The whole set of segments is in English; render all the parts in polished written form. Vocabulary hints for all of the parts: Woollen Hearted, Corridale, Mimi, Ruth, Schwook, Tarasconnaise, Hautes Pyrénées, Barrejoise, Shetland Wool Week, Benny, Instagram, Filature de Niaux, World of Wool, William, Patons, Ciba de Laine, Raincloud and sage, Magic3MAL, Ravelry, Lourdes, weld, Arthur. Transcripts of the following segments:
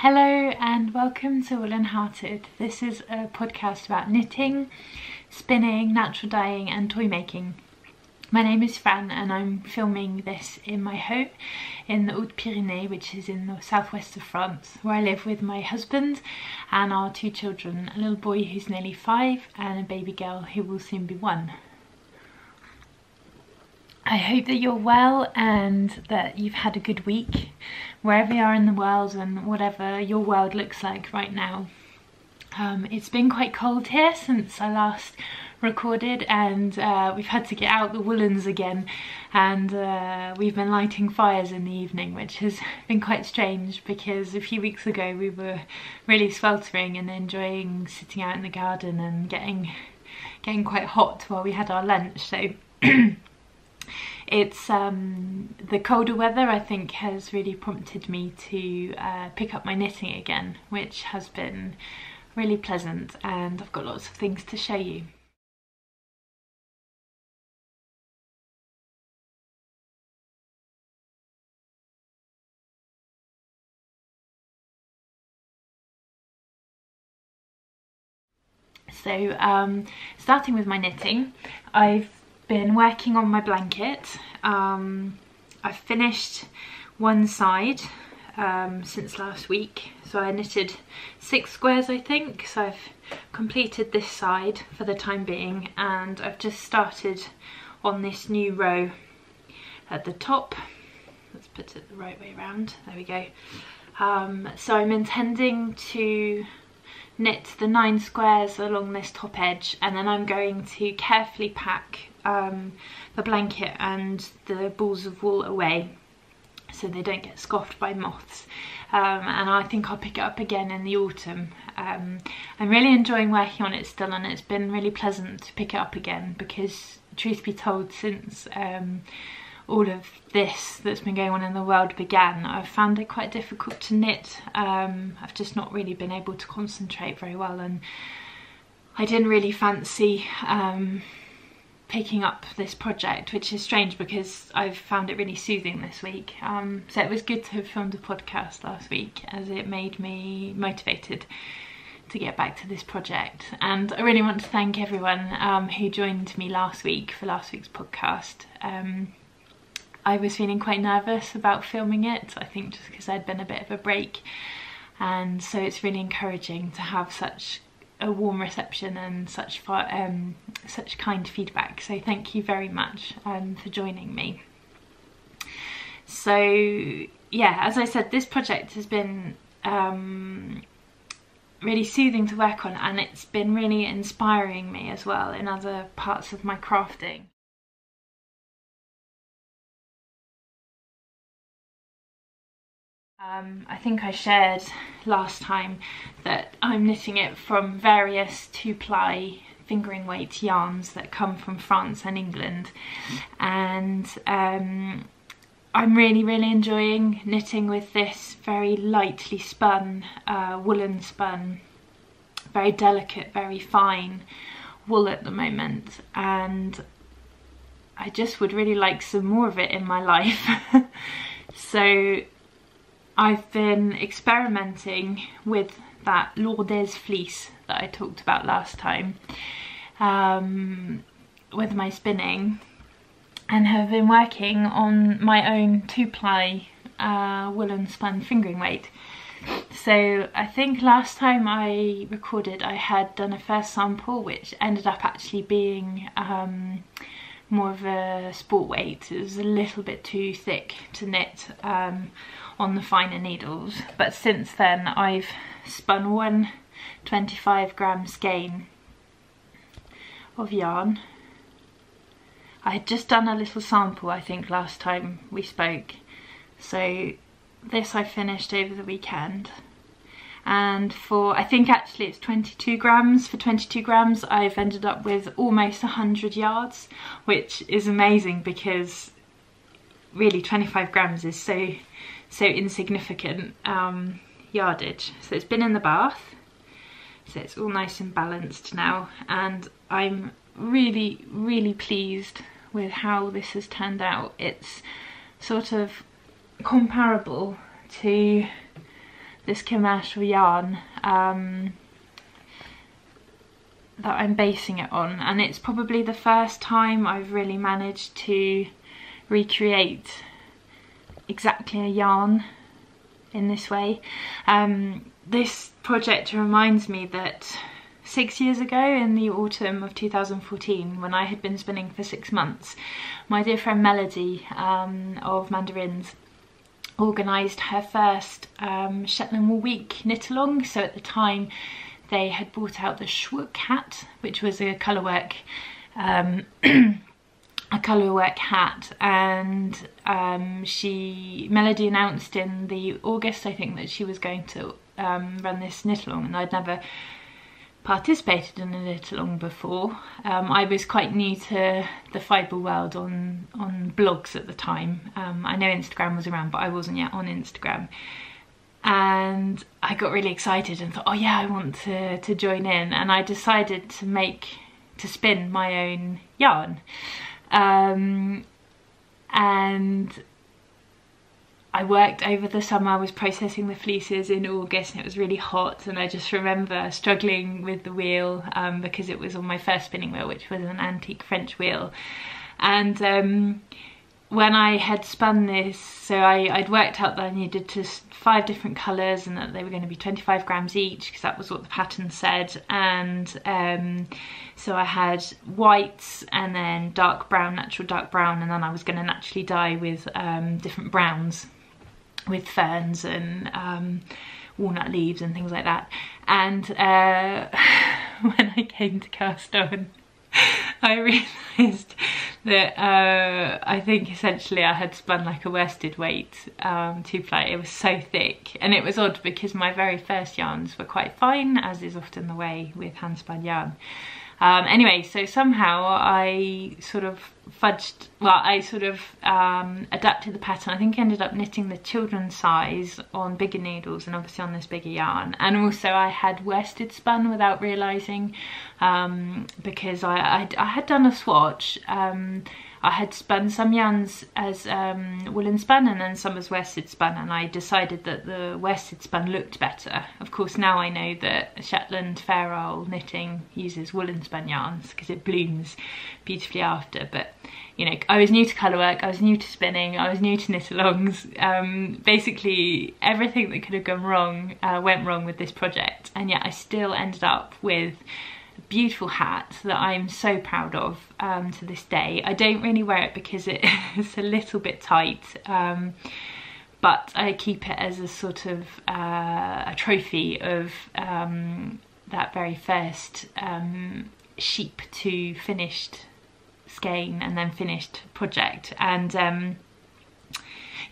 Hello and welcome to Woollen Hearted. This is a podcast about knitting, spinning, natural dyeing and toy making. My name is Fran and I'm filming this in my home in the Hautes Pyrénées, which is in the southwest of France, where I live with my husband and our two children, a little boy who's nearly 5 and a baby girl who will soon be 1. I hope that you're well and that you've had a good week, wherever you are in the world and whatever your world looks like right now. It's been quite cold here since I last recorded, and we've had to get out the woolens again, and we've been lighting fires in the evening, which has been quite strange because a few weeks ago we were really sweltering and enjoying sitting out in the garden and getting quite hot while we had our lunch, so it's the colder weather I think has really prompted me to pick up my knitting again, which has been really pleasant, and I've got lots of things to show you. So starting with my knitting, I've been working on my blanket. I've finished one side since last week, so I knitted 6 squares I think, so I've completed this side for the time being, and I've just started on this new row at the top. Let's put it the right way around, there we go. So I'm intending to knit the 9 squares along this top edge, and then I'm going to carefully pack the blanket and the balls of wool away so they don't get scoffed by moths, and I think I'll pick it up again in the autumn. I'm really enjoying working on it still, and it's been really pleasant to pick it up again because, truth be told, since all of this that's been going on in the world began, I've found it quite difficult to knit. I've just not really been able to concentrate very well, and I didn't really fancy picking up this project, which is strange because I've found it really soothing this week. So it was good to have filmed a podcast last week, as it made me motivated to get back to this project. And I really want to thank everyone who joined me last week for last week's podcast. I was feeling quite nervous about filming it, I think just because I'd been a bit of a break, and so it's really encouraging to have such a warm reception and such far, such kind feedback, so thank you very much for joining me. So yeah, as I said, this project has been really soothing to work on, and it's been really inspiring me as well in other parts of my crafting. I think I shared last time that I'm knitting it from various 2-ply fingering weight yarns that come from France and England, and I'm really enjoying knitting with this very lightly spun, woolen spun, very delicate, very fine wool at the moment, and I just would really like some more of it in my life. So I've been experimenting with that Lourdes fleece that I talked about last time with my spinning, and have been working on my own 2-ply woolen spun fingering weight. So I think last time I recorded I had done a first sample which ended up actually being more of a sport weight. It was a little bit too thick to knit on the finer needles, but since then I've spun one 25-gram skein of yarn. I had just done a little sample I think last time we spoke, so this I finished over the weekend, and for I think actually it's 22 grams, for 22 grams I've ended up with almost 100 yards, which is amazing because really 25 grams is so insignificant yardage. So it's been in the bath, so it's all nice and balanced now, and I'm really pleased with how this has turned out. It's sort of comparable to this commercial yarn that I'm basing it on, and it's probably the first time I've really managed to recreate exactly a yarn in this way. This project reminds me that 6 years ago in the autumn of 2014, when I had been spinning for 6 months, my dear friend Melody of Mandarins organised her first Shetland Wool Week knit-along. So at the time they had brought out the Schwook hat, which was a colourwork a colourwork hat, and Melody announced in the August, I think, that she was going to run this knit-along, and I'd never participated in a knit-along before. I was quite new to the fibre world on blogs at the time. I know Instagram was around, but I wasn't yet on Instagram, and I got really excited and thought, oh yeah, I want to join in, and I decided to spin my own yarn, and I worked over the summer. I was processing the fleeces in August, and it was really hot, and I just remember struggling with the wheel because it was on my first spinning wheel, which was an antique French wheel. And when I had spun this, so I'd worked out that I needed five different colours, and that they were going to be 25 grams each, because that was what the pattern said. And so I had whites, and then dark brown, natural dark brown, and then I was going to naturally dye with different browns, with ferns and walnut leaves and things like that. And when I came to cast on, I realised that I think essentially I had spun like a worsted weight two-ply. It was so thick, and it was odd because my very first yarns were quite fine, as is often the way with hand-spun yarn. Anyway, so somehow I sort of fudged, well, I sort of adapted the pattern. I think I ended up knitting the children's size on bigger needles and obviously on this bigger yarn. And also I had worsted spun without realising, because I had done a swatch. I had spun some yarns as woolen spun and then some as worsted spun, and I decided that the worsted spun looked better. Of course, now I know that Shetland Fair Isle knitting uses woolen spun yarns because it blooms beautifully after. But, you know, I was new to colourwork, I was new to spinning, I was new to knit-alongs. Basically, everything that could have gone wrong went wrong with this project, and yet I still ended up with beautiful hat that I'm so proud of to this day. I don't really wear it because it's a little bit tight, but I keep it as a sort of a trophy of that very first sheep to finished skein and then finished project. And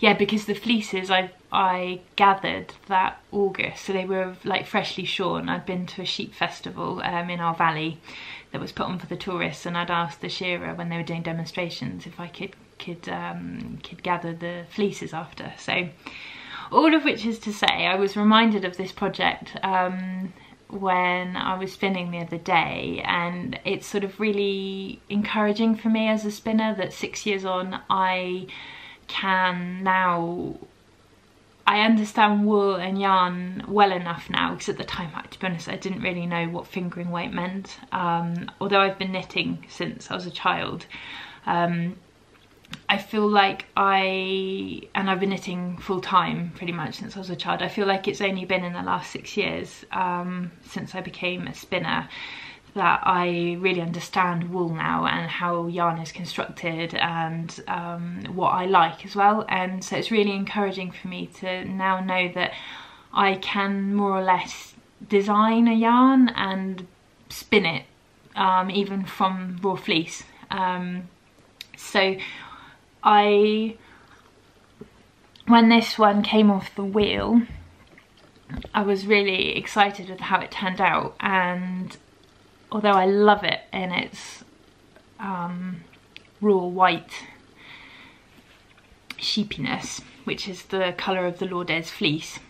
yeah, because the fleeces I gathered that August, so they were like freshly shorn. I'd been to a sheep festival in our valley that was put on for the tourists, and I'd asked the shearer when they were doing demonstrations if I could gather the fleeces after. So, all of which is to say, I was reminded of this project when I was spinning the other day, and it's sort of really encouraging for me as a spinner that 6 years on I can now, I understand wool and yarn well enough now, because at the time, to be honest, I didn't really know what fingering weight meant, although I've been knitting since I was a child. I feel like I've been knitting full time pretty much since I was a child. I feel like it's only been in the last 6 years since I became a spinner that I really understand wool now and how yarn is constructed, and what I like as well. And so it's really encouraging for me to now know that I can more or less design a yarn and spin it, even from raw fleece. So when this one came off the wheel, I was really excited with how it turned out, and although I love it in its raw white sheepiness, which is the colour of the Lourdes fleece,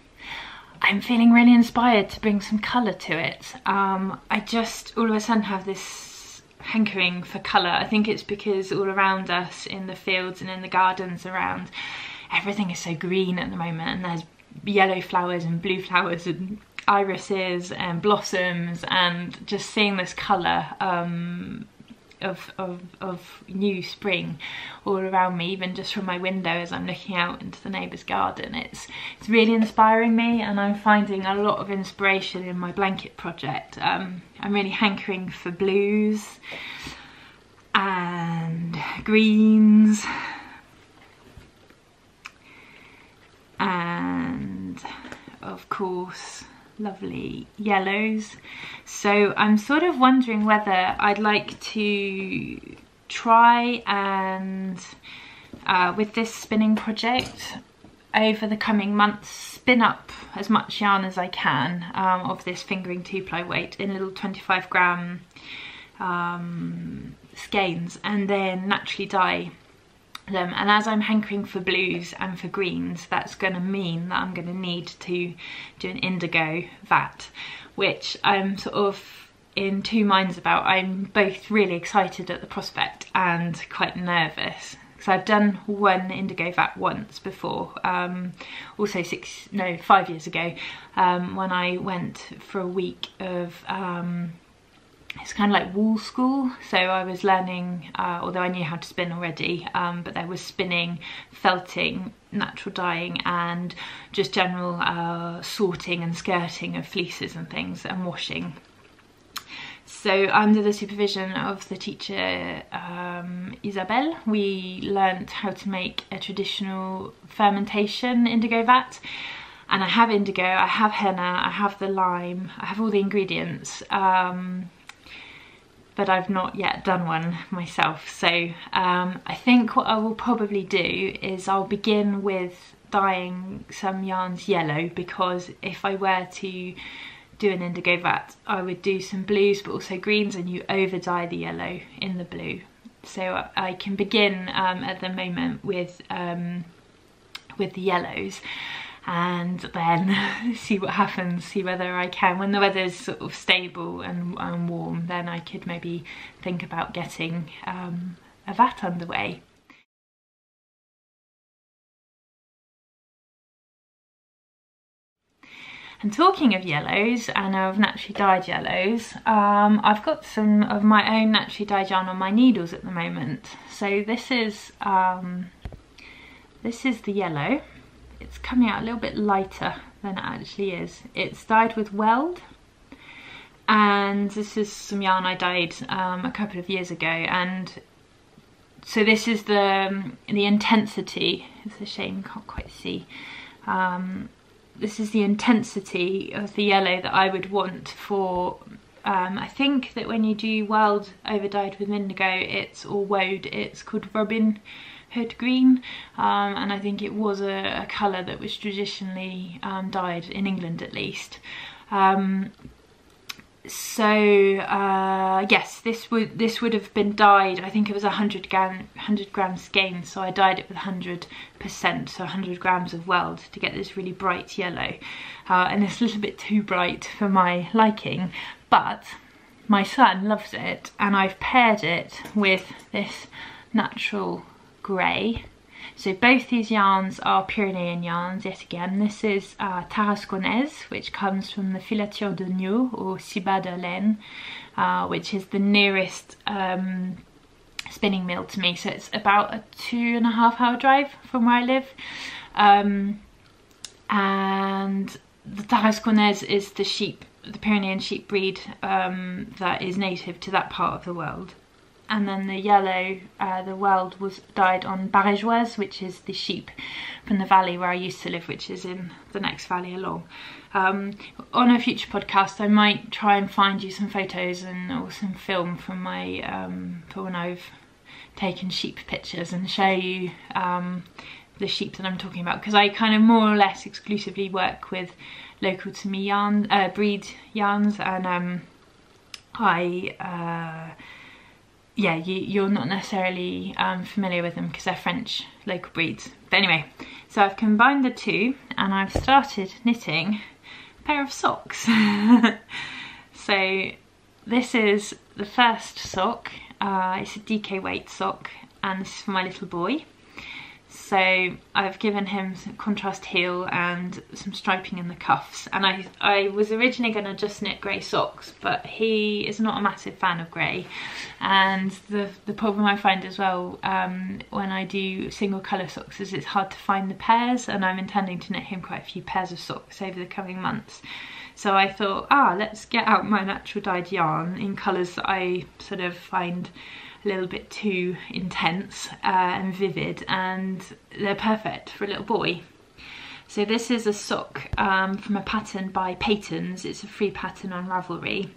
I'm feeling really inspired to bring some colour to it. I just all of a sudden have this hankering for colour. I think it's because all around us in the fields and in the gardens around, everything is so green at the moment, and there's yellow flowers and blue flowers and irises and blossoms, and just seeing this colour of new spring all around me, even just from my window as I'm looking out into the neighbour's garden. It's really inspiring me, and I'm finding a lot of inspiration in my blanket project. I'm really hankering for blues and greens and, of course, lovely yellows. So I'm sort of wondering whether I'd like to try and with this spinning project over the coming months spin up as much yarn as I can of this fingering 2-ply weight in little 25-gram skeins, and then naturally dye them. And as I'm hankering for blues and for greens, that's going to mean that I'm going to need to do an indigo vat, which I'm sort of in two minds about. I'm both really excited at the prospect and quite nervous, because I've done one indigo vat once before, also 5 years ago, when I went for a week of it's kind of like wool school. So I was learning, although I knew how to spin already, but there was spinning, felting, natural dyeing, and just general sorting and skirting of fleeces and things, and washing. So under the supervision of the teacher Isabelle, we learnt how to make a traditional fermentation indigo vat. And I have indigo, I have henna, I have the lime, I have all the ingredients. But I've not yet done one myself. So I think what I will probably do is I'll begin with dyeing some yarns yellow, because if I were to do an indigo vat, I would do some blues but also greens, and you over dye the yellow in the blue. So I can begin at the moment with the yellows, and then see what happens, see whether I can, when the weather's sort of stable and warm, then I could maybe think about getting a vat underway. And talking of yellows and of naturally dyed yellows, I've got some of my own naturally dyed yarn on my needles at the moment. So this is the yellow. It's coming out a little bit lighter than it actually is. It's dyed with weld, and this is some yarn I dyed a couple of years ago, and so this is the intensity. It's a shame you can't quite see. This is the intensity of the yellow that I would want for, I think that when you do weld over dyed with indigo, or woad, it's called Robin Hood green, and I think it was a colour that was traditionally dyed in England, at least. Yes, this would have been dyed. I think it was a 100 gram skein, so I dyed it with 100%, so 100 grams of weld to get this really bright yellow, and it's a little bit too bright for my liking, but my son loves it, and I've paired it with this natural grey. So both these yarns are Pyrenean yarns yet again. This is Tarasconnaise, which comes from the Filature de Niaux or Ciba de Laine, which is the nearest spinning mill to me. So it's about a 2.5 hour drive from where I live, and the Tarasconnaise is the sheep, the Pyrenean sheep breed that is native to that part of the world. And then the yellow, the weld was dyed on Barrejoise, which is the sheep from the valley where I used to live, which is in the next valley along. On a future podcast, I might try and find you some photos or some film from my for when I've taken sheep pictures, and show you the sheep that I'm talking about, because I kind of more or less exclusively work with local to me yarn, breed yarns, and yeah, you're not necessarily familiar with them because they're French local breeds. But anyway, so I've combined the two, and I've started knitting a pair of socks. So this is the first sock. It's a DK weight sock, and this is for my little boy. So I've given him some contrast heel and some striping in the cuffs, and I was originally going to just knit grey socks, but he is not a massive fan of grey, and the problem I find as well when I do single colour socks is it's hard to find the pairs, and I'm intending to knit him quite a few pairs of socks over the coming months. So I thought, let's get out my natural dyed yarn in colours that I sort of find a little bit too intense and vivid, and they're perfect for a little boy. So this is a sock from a pattern by Patons. It's a free pattern on Ravelry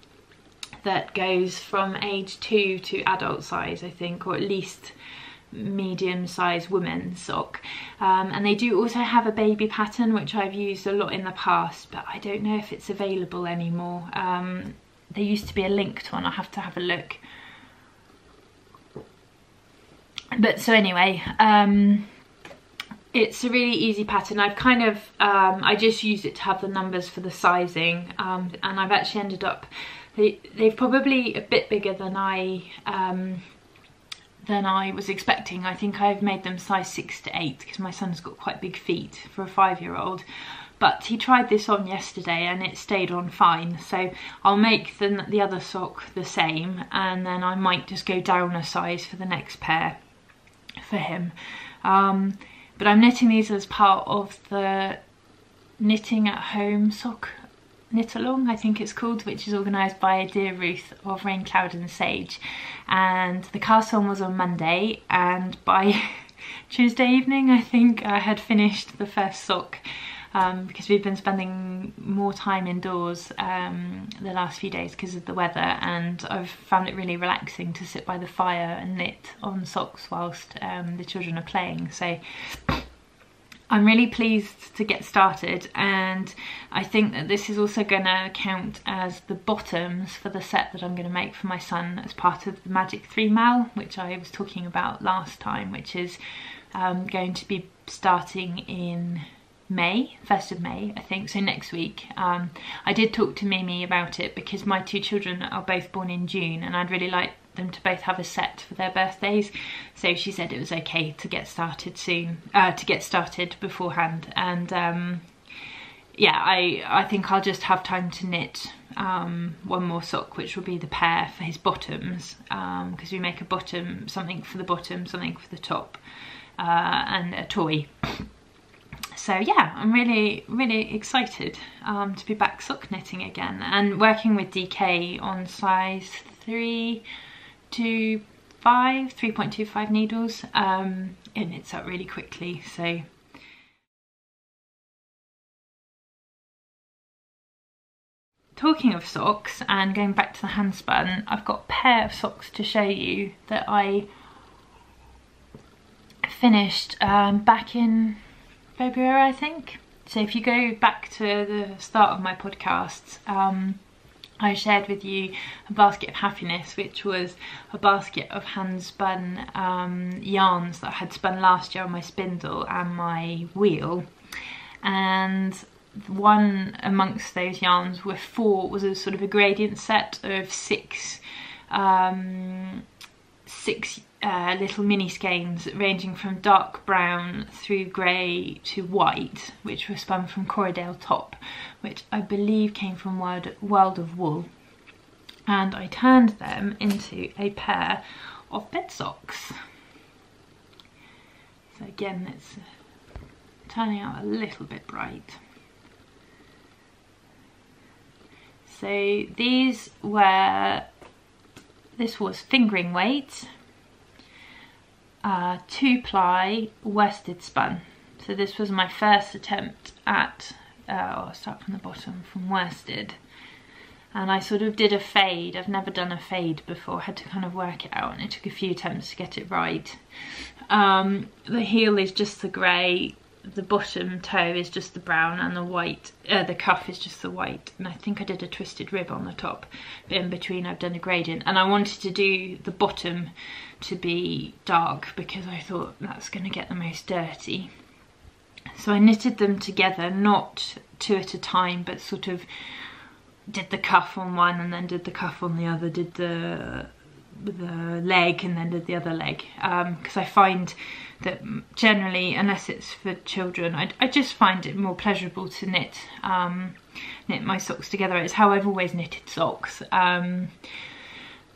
that goes from age 2 to adult size, I think, or at least medium-sized women's sock, and they do also have a baby pattern which I've used a lot in the past, but I don't know if it's available anymore. There used to be a linked one, I have to have a look. But so anyway, it's a really easy pattern. I've kind of I just used it to have the numbers for the sizing, and I've actually ended up they've probably a bit bigger than I was expecting. I think I've made them size 6 to 8 because my son's got quite big feet for a 5-year-old. But he tried this on yesterday and it stayed on fine, so I'll make the other sock the same, and then I might just go down a size for the next pair for him. But I'm knitting these as part of the Knitting at Home sock knit along, I think it's called, which is organised by dear Ruth of Raincloud and Sage, and the cast on was on Monday, and by Tuesday evening I think I had finished the first sock, because we've been spending more time indoors the last few days because of the weather, and I've found it really relaxing to sit by the fire and knit on socks whilst the children are playing. So I'm really pleased to get started, and I think that this is also going to count as the bottoms for the set that I'm going to make for my son as part of the Magic 3 Mal, which I was talking about last time, which is going to be starting in May, 1st of May I think, so next week. I did talk to Mimi about it because my 2 children are both born in June, and I'd really like them to both have a set for their birthdays, so she said it was okay to get started soon, to get started beforehand. And yeah, I think I'll just have time to knit one more sock, which will be the pair for his bottoms, because we make a bottom, something for the bottom, something for the top, and a toy. So yeah, I'm really excited to be back sock knitting again, and working with DK on size 3.25 needles. It knits up really quickly, so. Talking of socks and going back to the handspun, I've got a pair of socks to show you that I finished back in February, I think. So if you go back to the start of my podcast, I shared with you a basket of happiness, which was a basket of hand spun yarns that I had spun last year on my spindle and my wheel, and one amongst those yarns were was a sort of a gradient set of 6 little mini skeins ranging from dark brown through grey to white, which were spun from Corridale top, which I believe came from World of Wool, and I turned them into a pair of bed socks. So again, it's turning out a little bit bright. So these were, this was fingering weight, 2-ply worsted spun. So this was my first attempt at, I'll start from the bottom, from worsted, and I sort of did a fade. I've never done a fade before, I had to kind of work it out, and it took a few attempts to get it right. The heel is just the grey, the bottom toe is just the brown, and the white, the cuff is just the white, and I think I did a twisted rib on the top, but in between I've done a gradient, and I wanted to do the bottom to be dark because I thought that's going to get the most dirty. So I knitted them together, not 2 at a time, but sort of did the cuff on one and then did the cuff on the other, did the the leg and then the other leg, because I find that generally, unless it's for children, I just find it more pleasurable to knit my socks together. It's how I've always knitted socks.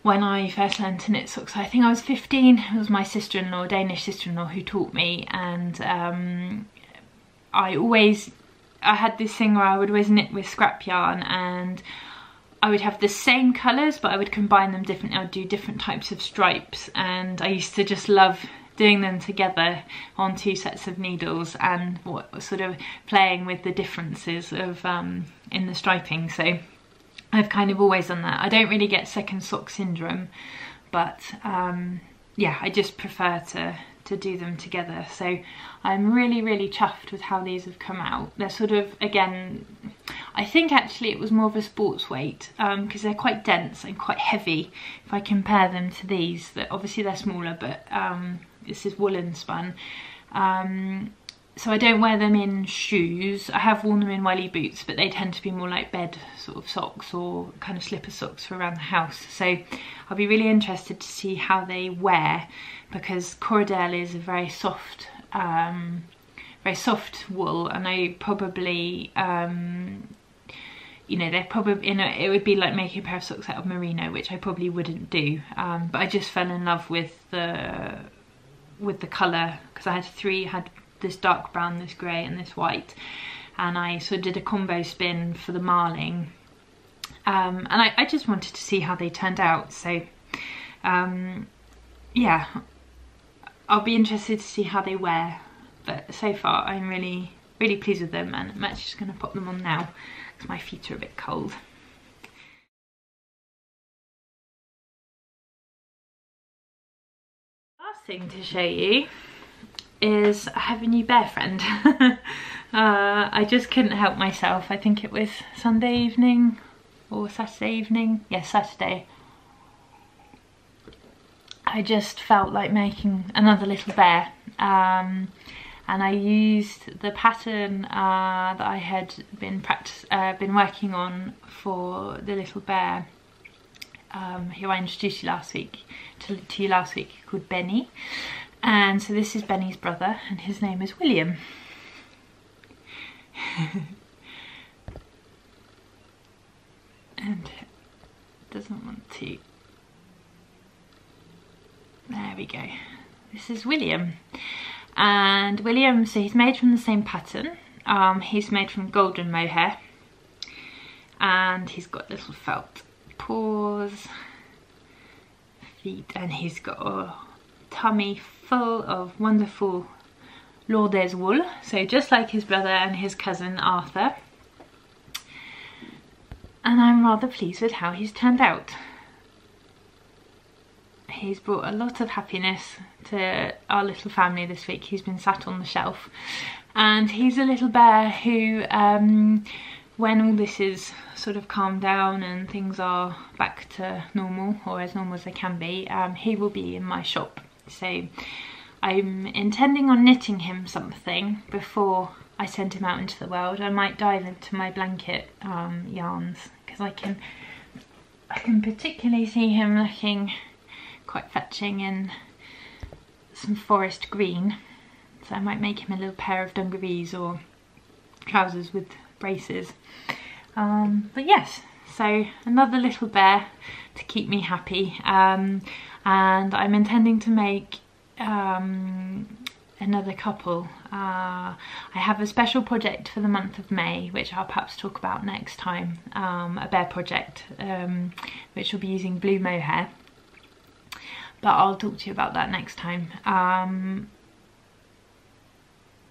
When I first learned to knit socks, I think I was 15. It was my sister-in-law, Danish sister-in-law, who taught me, and I had this thing where I would always knit with scrap yarn, and I would have the same colours, but I would combine them differently. I would do different types of stripes, and I used to just love doing them together on two sets of needles and sort of playing with the differences of in the striping. So I've kind of always done that. I don't really get second sock syndrome, but yeah, I just prefer to do them together. So I'm really, really chuffed with how these have come out. They're sort of, again, I think actually it was more of a sports weight, because they're quite dense and quite heavy if I compare them to these. That obviously they're smaller, but this is woolen spun. So I don't wear them in shoes. I have worn them in welly boots, but they tend to be more like bed sort of socks or kind of slipper socks for around the house. So I'll be really interested to see how they wear, because Corridale is a very soft wool, and I probably, you know, they're probably, you know, it would be like making a pair of socks out of merino, which I probably wouldn't do. But I just fell in love with the colour, because I had three. I had this dark brown, this grey and this white, and I sort of did a combo spin for the marling, and I just wanted to see how they turned out. So yeah, I'll be interested to see how they wear, but so far I'm really, really pleased with them, and I'm actually just going to pop them on now because my feet are a bit cold. Last thing to show you is I have a new bear friend. I just couldn't help myself. I think it was Sunday evening or Saturday evening. Yes, yeah, Saturday. I just felt like making another little bear, and I used the pattern that I had been working on for the little bear, who I introduced you last week to you last week, called Benny. And so this is Benny's brother, and his name is William. And it doesn't want to. There we go. This is William. And William, so he's made from the same pattern. He's made from golden mohair. And he's got little felt paws, feet, and he's got a tummy full of wonderful Lourdes wool, so just like his brother and his cousin Arthur. And I'm rather pleased with how he's turned out. He's brought a lot of happiness to our little family this week. He's been sat on the shelf, and he's a little bear who, when all this is sort of calmed down and things are back to normal, or as normal as they can be, he will be in my shop. So I'm intending on knitting him something before I send him out into the world. I might dive into my blanket yarns, because I can particularly see him looking quite fetching in some forest green. So I might make him a little pair of dungarees or trousers with braces. But yes, so another little bear to keep me happy. And I'm intending to make another couple. I have a special project for the month of May, which I'll perhaps talk about next time, a bear project, which will be using blue mohair, but I'll talk to you about that next time.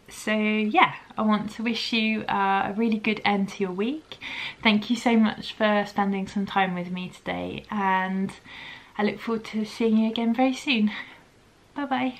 So yeah, I want to wish you a really good end to your week. Thank you so much for spending some time with me today, and I look forward to seeing you again very soon. Bye bye.